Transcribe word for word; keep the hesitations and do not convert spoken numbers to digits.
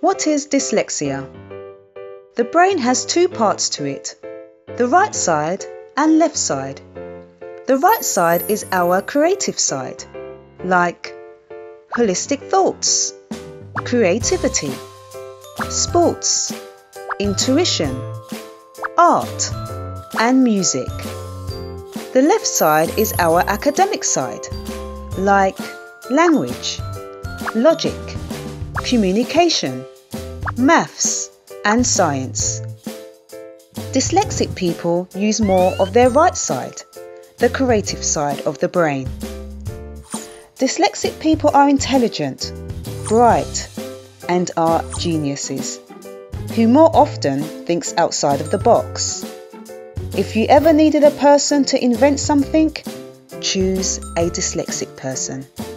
What is dyslexia? The brain has two parts to it, the right side and left side. The right side is our creative side, like holistic thoughts, creativity, sports, intuition, art, and music. The left side is our academic side, like language, logic, communication, maths, and science. Dyslexic people use more of their right side, the creative side of the brain. Dyslexic people are intelligent, bright, and are geniuses, who more often thinks outside of the box. If you ever needed a person to invent something, choose a dyslexic person.